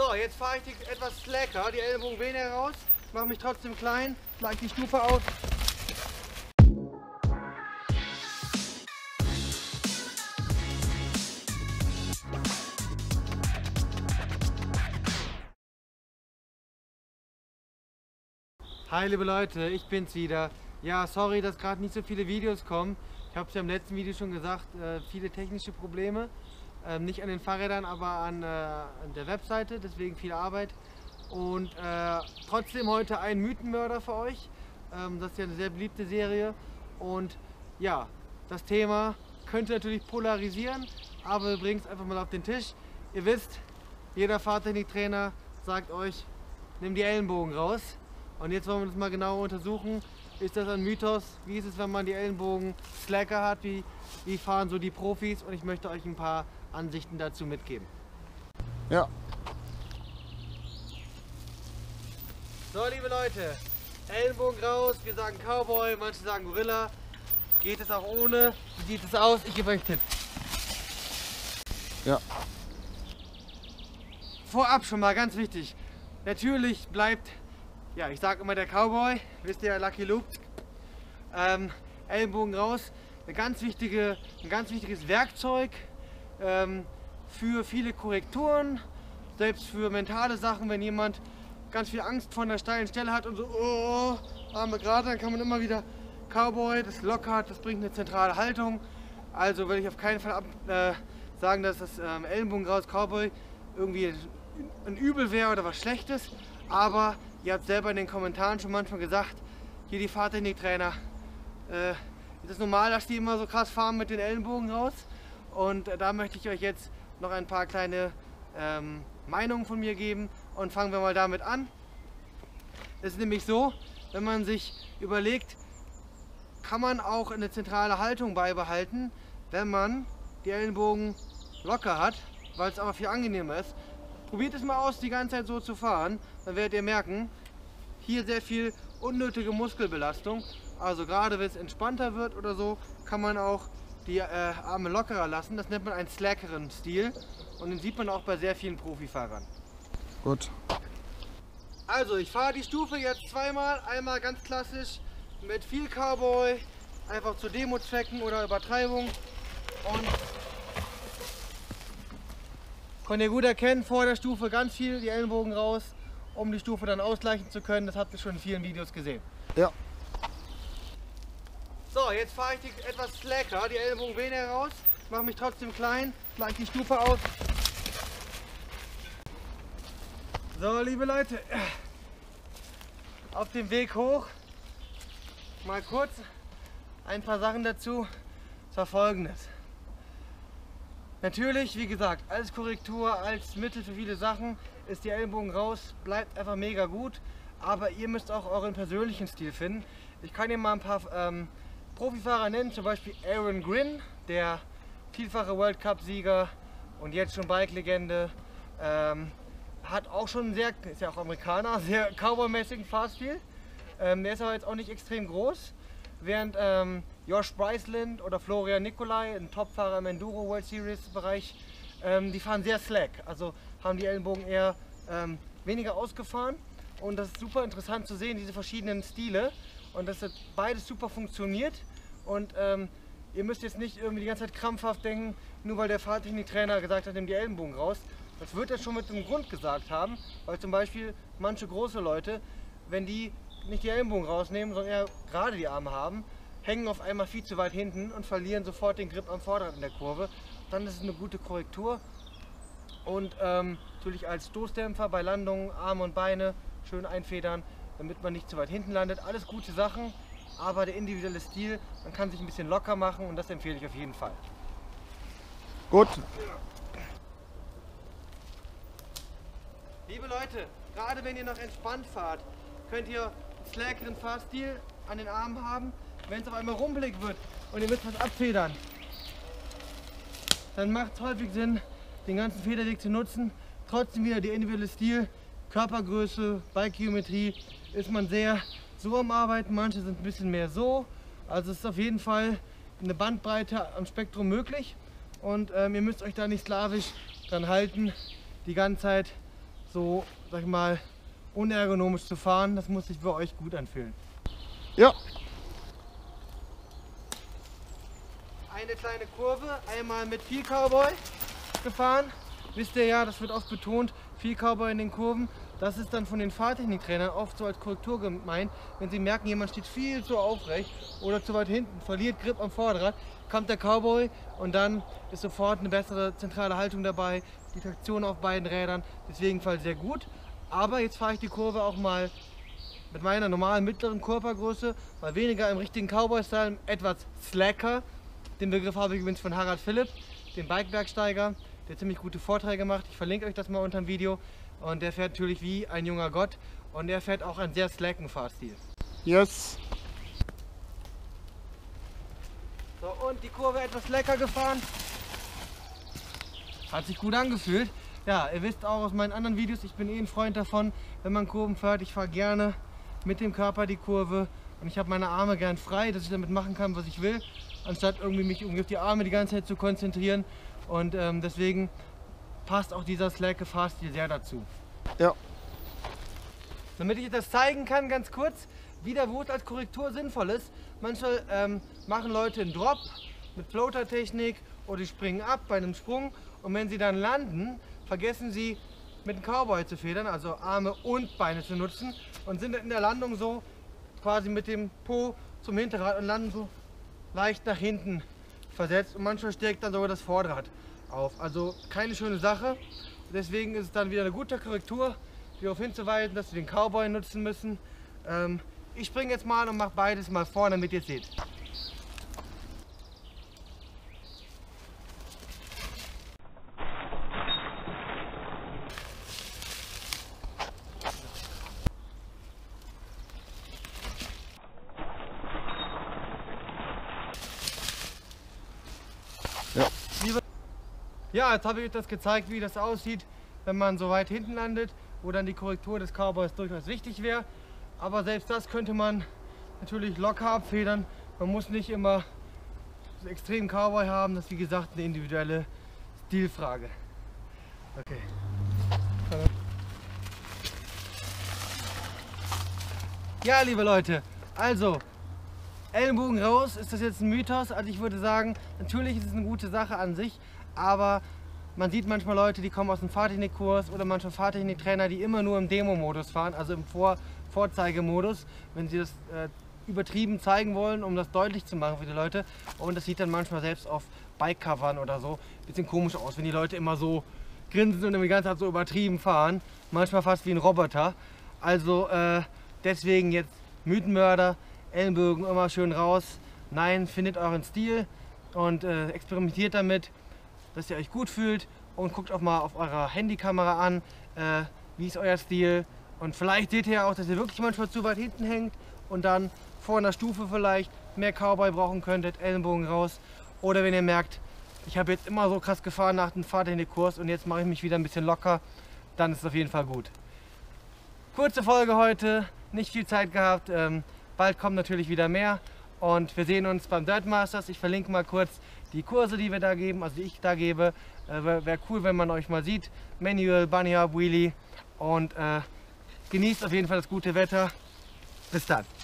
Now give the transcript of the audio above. So, jetzt fahre ich die etwas slacker, die Ellbogen weniger raus, mache mich trotzdem klein, gleich die Stufe aus. Hi liebe Leute, ich bin's wieder. Ja, sorry, dass gerade nicht so viele Videos kommen. Ich habe es ja im letzten Video schon gesagt, viele technische Probleme. Nicht an den Fahrrädern, aber an der Webseite, deswegen viel Arbeit. Und trotzdem heute ein Mythenmörder für euch. Das ist ja eine sehr beliebte Serie. Und ja, das Thema könnte natürlich polarisieren, aber wir bringen es einfach mal auf den Tisch. Ihr wisst, jeder Fahrtechniktrainer sagt euch, nimm die Ellenbogen raus. Und jetzt wollen wir das mal genauer untersuchen. Ist das ein Mythos? Wie ist es, wenn man die Ellenbogen slacker hat? Wie fahren so die Profis? Und ich möchte euch ein paar Ansichten dazu mitgeben. Ja. So, liebe Leute, Ellenbogen raus. Wir sagen Cowboy, manche sagen Gorilla. Geht es auch ohne? Wie sieht es aus? Ich gebe euch einen Tipp. Ja. Vorab schon mal ganz wichtig. Natürlich bleibt... Ja, ich sage immer der Cowboy, wisst ihr, Lucky Luke, Ellenbogen raus, ein ganz wichtiges Werkzeug für viele Korrekturen, selbst für mentale Sachen, wenn jemand ganz viel Angst vor einer steilen Stelle hat und so, oh, Arme gerade, dann kann man immer wieder Cowboy, das lockert, das bringt eine zentrale Haltung, also will ich auf keinen Fall sagen, dass das Ellenbogen raus, Cowboy, irgendwie ein Übel wäre oder was Schlechtes, aber ihr habt selber in den Kommentaren schon manchmal gesagt, hier die Fahrtechniktrainer, ist es normal, dass die immer so krass fahren mit den Ellenbogen raus? Und da möchte ich euch jetzt noch ein paar kleine Meinungen von mir geben und fangen wir mal damit an. Es ist nämlich so, wenn man sich überlegt, kann man auch eine zentrale Haltung beibehalten, wenn man die Ellenbogen locker hat, weil es aber viel angenehmer ist. Probiert es mal aus, die ganze Zeit so zu fahren, dann werdet ihr merken, hier sehr viel unnötige Muskelbelastung. Also gerade wenn es entspannter wird oder so, kann man auch die Arme lockerer lassen. Das nennt man einen slackeren Stil und den sieht man auch bei sehr vielen Profifahrern. Gut. Also ich fahre die Stufe jetzt zweimal, einmal ganz klassisch mit viel Cowboy, einfach zu Demo-Zwecken oder Übertreibung und könnt ihr gut erkennen, vor der Stufe ganz viel die Ellenbogen raus, um die Stufe dann ausgleichen zu können. Das habt ihr schon in vielen Videos gesehen. Ja. So, jetzt fahre ich die etwas slacker, die Ellenbogen weniger raus, mache mich trotzdem klein, gleiche die Stufe aus. So, liebe Leute, auf dem Weg hoch, mal kurz ein paar Sachen dazu, das war Folgendes. Natürlich, wie gesagt, als Korrektur, als Mittel für viele Sachen ist die Ellenbogen raus, bleibt einfach mega gut, aber ihr müsst auch euren persönlichen Stil finden. Ich kann hier mal ein paar Profifahrer nennen, zum Beispiel Aaron Grinn, der vielfache World Cup Sieger und jetzt schon Bike-Legende, hat auch schon sehr, ist ja auch Amerikaner, sehr Cowboy-mäßigen Fahrstil, der ist aber jetzt auch nicht extrem groß, während Josh Bryceland oder Florian Nicolai, ein Topfahrer im Enduro World Series Bereich, die fahren sehr slack, also haben die Ellenbogen eher weniger ausgefahren und das ist super interessant zu sehen, diese verschiedenen Stile und dass das beides super funktioniert und ihr müsst jetzt nicht irgendwie die ganze Zeit krampfhaft denken, nur weil der Fahrtechniktrainer gesagt hat, nimm die Ellenbogen raus. Das wird er schon mit einem Grund gesagt haben, weil zum Beispiel manche große Leute, wenn die nicht die Ellenbogen rausnehmen, sondern eher gerade die Arme haben, hängen auf einmal viel zu weit hinten und verlieren sofort den Grip am Vorderrad in der Kurve. Dann ist es eine gute Korrektur und natürlich als Stoßdämpfer bei Landungen Arme und Beine schön einfedern, damit man nicht zu weit hinten landet. Alles gute Sachen, aber der individuelle Stil, man kann sich ein bisschen locker machen und das empfehle ich auf jeden Fall. Gut. Liebe Leute, gerade wenn ihr noch entspannt fahrt, könnt ihr einen slackeren Fahrstil an den Armen haben. Wenn es auf einmal rumpelig wird und ihr müsst was abfedern, dann macht es häufig Sinn, den ganzen Federweg zu nutzen. Trotzdem wieder der individuelle Stil, Körpergröße, Bikegeometrie ist man sehr so am Arbeiten, manche sind ein bisschen mehr so. Also es ist auf jeden Fall eine Bandbreite am Spektrum möglich und ihr müsst euch da nicht sklavisch dran halten, die ganze Zeit so, sag ich mal, unergonomisch zu fahren, das muss sich bei euch gut anfühlen. Ja. Eine kleine Kurve, einmal mit viel Cowboy gefahren. Wisst ihr ja, das wird oft betont, viel Cowboy in den Kurven. Das ist dann von den Fahrtechniktrainern oft so als Korrektur gemeint. Wenn sie merken, jemand steht viel zu aufrecht oder zu weit hinten, verliert Grip am Vorderrad, kommt der Cowboy und dann ist sofort eine bessere zentrale Haltung dabei, die Traktion auf beiden Rädern, deswegen Fall sehr gut. Aber jetzt fahre ich die Kurve auch mal mit meiner normalen mittleren Körpergröße, mal weniger im richtigen Cowboy-Style, etwas slacker. Den Begriff habe ich übrigens von Harald Philipp, dem Bikebergsteiger, der ziemlich gute Vorträge macht. Ich verlinke euch das mal unter dem Video. Und der fährt natürlich wie ein junger Gott und er fährt auch einen sehr slacken Fahrstil. Yes! So, und die Kurve etwas lecker gefahren. Hat sich gut angefühlt. Ja, ihr wisst auch aus meinen anderen Videos, ich bin eh ein Freund davon, wenn man Kurven fährt. Ich fahre gerne mit dem Körper die Kurve und ich habe meine Arme gern frei, dass ich damit machen kann, was ich will, anstatt irgendwie mich auf die Arme die ganze Zeit zu konzentrieren. Und deswegen passt auch dieser slacke Fahrstil sehr dazu. Ja. Damit ich das zeigen kann, ganz kurz, wieder wo es als Korrektur sinnvoll ist. Manchmal machen Leute einen Drop mit Floater-Technik oder die springen ab bei einem Sprung und wenn sie dann landen, vergessen sie mit dem Cowboy zu federn, also Arme und Beine zu nutzen und sind in der Landung so quasi mit dem Po zum Hinterrad und landen so leicht nach hinten versetzt und manchmal stärkt dann sogar das Vorderrad auf. Also keine schöne Sache. Deswegen ist es dann wieder eine gute Korrektur, darauf hinzuweisen, dass wir den Cowboy nutzen müssen. Ich springe jetzt mal und mache beides mal vorne, damit ihr es seht. Ja, jetzt habe ich euch das gezeigt, wie das aussieht, wenn man so weit hinten landet, wo dann die Korrektur des Cowboys durchaus wichtig wäre. Aber selbst das könnte man natürlich locker abfedern. Man muss nicht immer so extrem Cowboy haben, das ist wie gesagt eine individuelle Stilfrage. Okay. Ja, liebe Leute, also Ellenbogen raus, ist das jetzt ein Mythos? Also ich würde sagen, natürlich ist es eine gute Sache an sich. Aber man sieht manchmal Leute, die kommen aus dem Fahrtechnikkurs oder manchmal Fahrtechniktrainer, die immer nur im Demo-Modus fahren, also im Vorzeigemodus, wenn sie das übertrieben zeigen wollen, um das deutlich zu machen für die Leute. Und das sieht dann manchmal selbst auf Bike-Covern oder so ein bisschen komisch aus, wenn die Leute immer so grinsen und die ganze Zeit so übertrieben fahren, manchmal fast wie ein Roboter. Also deswegen jetzt Mythen-Mörder, Ellenbögen immer schön raus. Nein, findet euren Stil und experimentiert damit, dass ihr euch gut fühlt und guckt auch mal auf eurer Handykamera an, wie ist euer Stil und vielleicht seht ihr ja auch, dass ihr wirklich manchmal zu weit hinten hängt und dann vor einer Stufe vielleicht mehr Cowboy brauchen könntet, Ellenbogen raus oder wenn ihr merkt, ich habe jetzt immer so krass gefahren nach dem Fahrtechnikkurs und jetzt mache ich mich wieder ein bisschen locker, dann ist es auf jeden Fall gut. Kurze Folge heute, nicht viel Zeit gehabt, bald kommt natürlich wieder mehr und wir sehen uns beim Dirtmasters. Ich verlinke mal kurz die Kurse, die wir da geben, also die ich da gebe. Wäre cool, wenn man euch mal sieht. Manual, Bunny Hop, Wheelie und genießt auf jeden Fall das gute Wetter. Bis dann.